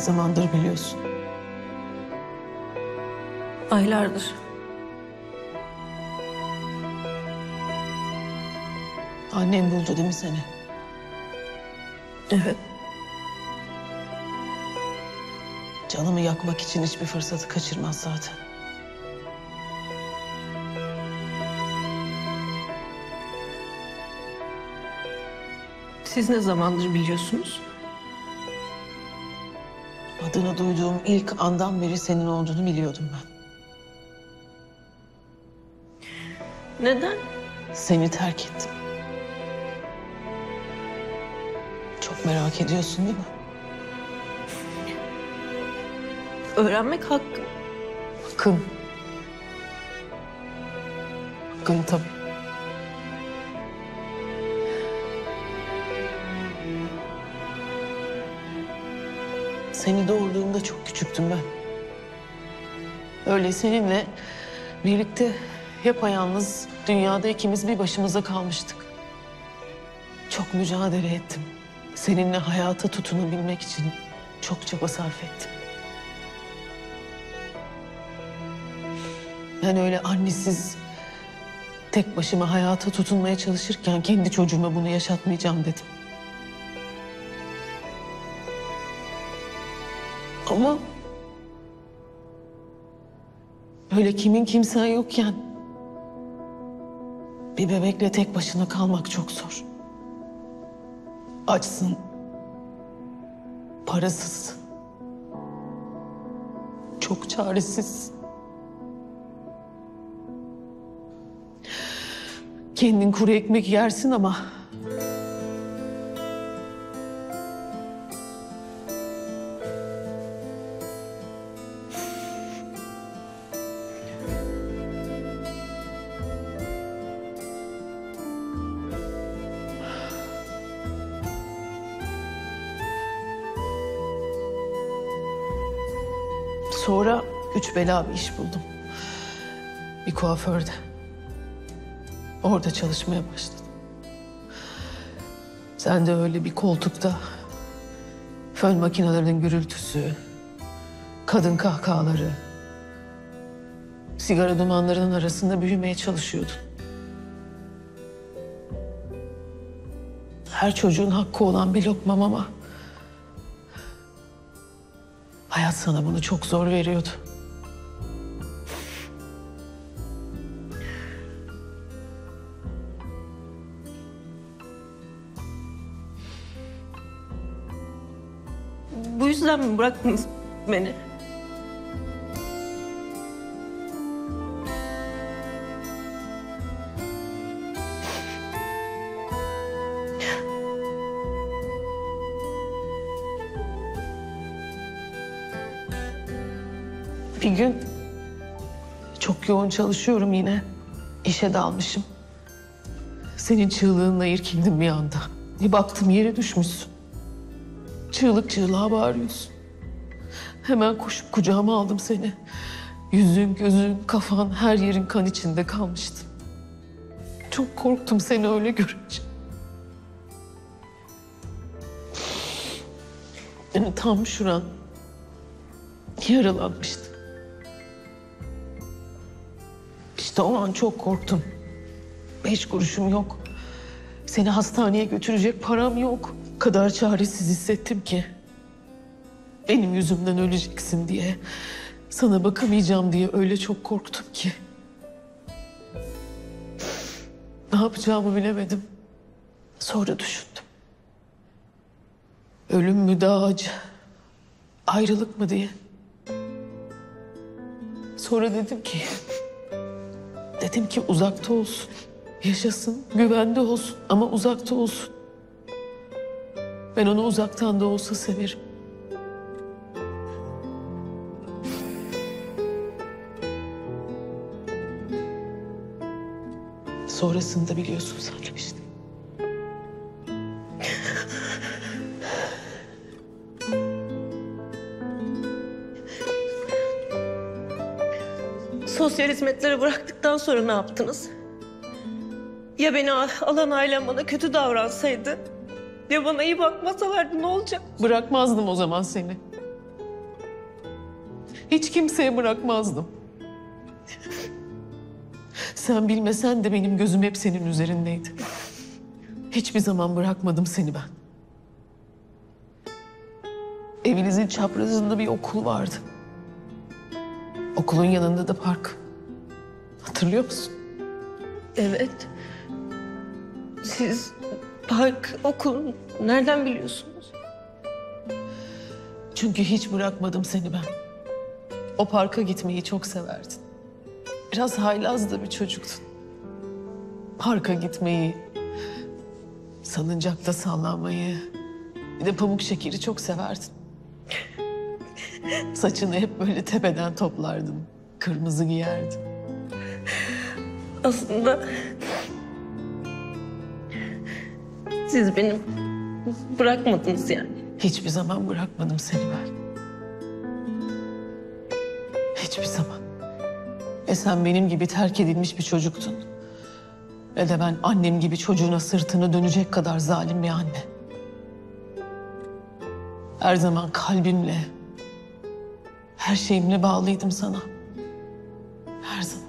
zamandır biliyorsun? Aylardır. Annem buldu değil mi seni? Evet. Canımı yakmak için hiçbir fırsatı kaçırmaz zaten. Siz ne zamandır biliyorsunuz? Adını duyduğum ilk andan beri senin olduğunu biliyordum ben. Neden? Seni terk ettim. Çok merak ediyorsun değil mi? Öğrenmek hakkım. Hakkım. Hakkım tabii. Seni doğurduğumda çok küçüktüm ben. Öyle seninle birlikte yapayalnız dünyada ikimiz bir başımıza kalmıştık. Çok mücadele ettim. Seninle hayata tutunabilmek için çok çaba sarf ettim. Ben öyle annesiz, tek başıma hayata tutunmaya çalışırken kendi çocuğuma bunu yaşatmayacağım dedim. Ama öyle kimin kimsen yokken bir bebekle tek başına kalmak çok zor. Açsın, parasız, çok çaresiz. Kendin kuru ekmek yersin ama sonra üç bela bir iş buldum. Bir kuaförde. Orada çalışmaya başladım. Sen de öyle bir koltukta fön makinelerinin gürültüsü, kadın kahkahaları, sigara dumanlarının arasında büyümeye çalışıyordun. Her çocuğun hakkı olan bir lokmam ama hayat sana bunu çok zor veriyordu. Bu yüzden mi bıraktınız beni? Bir gün çok yoğun çalışıyorum yine. İşe dalmışım. Senin çığlığınla irkildim bir anda. Bir baktım yere düşmüşsün. Çığlık çığlığa bağırıyorsun. Hemen koşup kucağıma aldım seni. Yüzün, gözün, kafan, her yerin kan içinde kalmıştı. Çok korktum seni öyle görünce. Yani tam şuran yaralanmıştı. İşte o an çok korktum. 5 kuruşum yok. Seni hastaneye götürecek param yok. O kadar çaresiz hissettim ki. Benim yüzümden öleceksin diye, sana bakamayacağım diye öyle çok korktum ki. Ne yapacağımı bilemedim. Sonra düşündüm. Ölüm mü daha acı, ayrılık mı diye. Sonra dedim ki uzakta olsun. Yaşasın, güvende olsun ama uzakta olsun. Ben onu uzaktan da olsa severim. Sonrasını da biliyorsun zaten işte. Sosyal hizmetleri bıraktıktan sonra ne yaptınız? Ya beni alan ailem bana kötü davransaydı? Ya bana iyi bakmasalardı ne olacak? Bırakmazdım o zaman seni. hiç kimseye bırakmazdım. Sen bilmesen de benim gözüm hep senin üzerindeydi. Hiçbir zaman bırakmadım seni ben. Evinizin çaprazında bir okul vardı. Okulun yanında da park. Hatırlıyor musun? Evet. Siz park, okul nereden biliyorsunuz? Çünkü hiç bırakmadım seni ben. O parka gitmeyi çok severdin. Biraz haylaz da bir çocuktun. Parka gitmeyi, salıncakta sallanmayı, bir de pamuk şekeri çok severdin. Saçını hep böyle tepeden toplardın, kırmızı giyerdin. Aslında siz beni bırakmadınız yani. Hiçbir zaman bırakmadım seni ben. Hiçbir zaman. Sen benim gibi terk edilmiş bir çocuktun. Ve de ben annem gibi çocuğuna sırtını dönecek kadar zalim bir anne. Her zaman kalbimle, her şeyimle bağlıydım sana. Her zaman.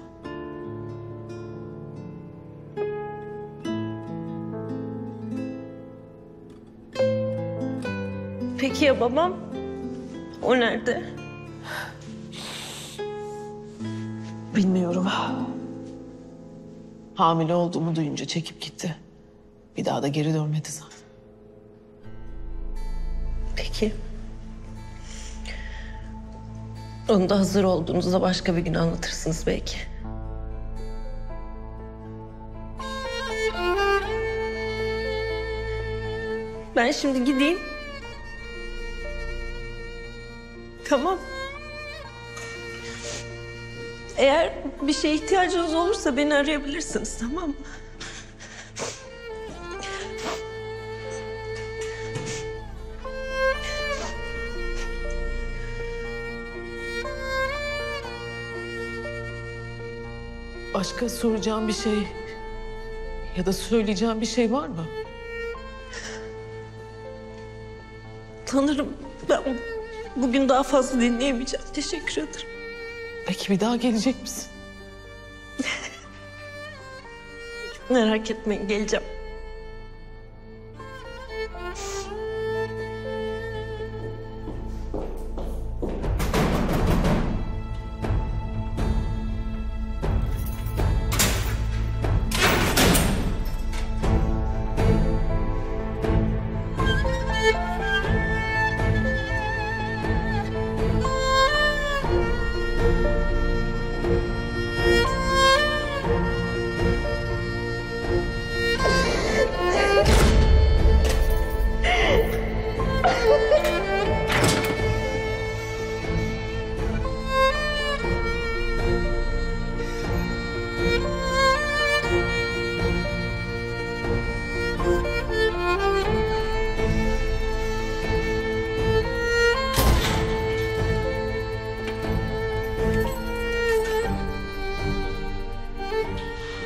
Peki ya babam? O nerede? Bilmiyorum. Hamile olduğumu duyunca çekip gitti. Bir daha da geri dönmedi zaten. Peki. Onu da hazır olduğunuzda başka bir gün anlatırsınız belki. Ben şimdi gideyim. Tamam. Eğer bir şeye ihtiyacınız olursa beni arayabilirsiniz, tamam mı? Başka soracağım bir şey ya da söyleyeceğim bir şey var mı? Tanırım, ben bugün daha fazla dinleyemeyeceğim. Teşekkür ederim. Peki bir daha gelecek misin? Merak etmeyin, geleceğim.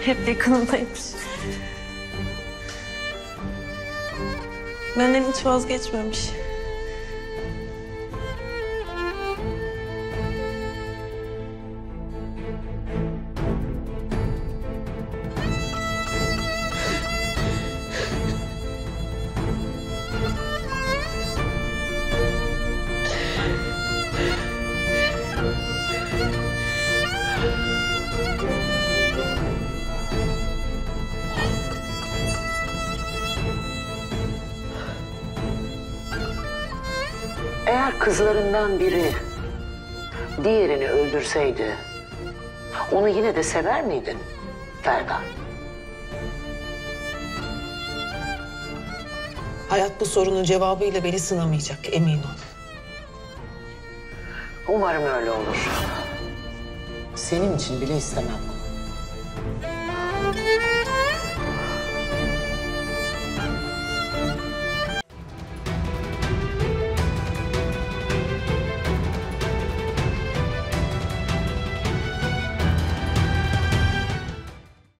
Hep yakınındaymış. Benden hiç vazgeçmemiş. Eğer kızlarından biri diğerini öldürseydi, onu yine de sever miydin Ferda? Hayat bu sorunun cevabıyla beni sınamayacak, emin ol. Umarım öyle olur. Senin için bile istemem.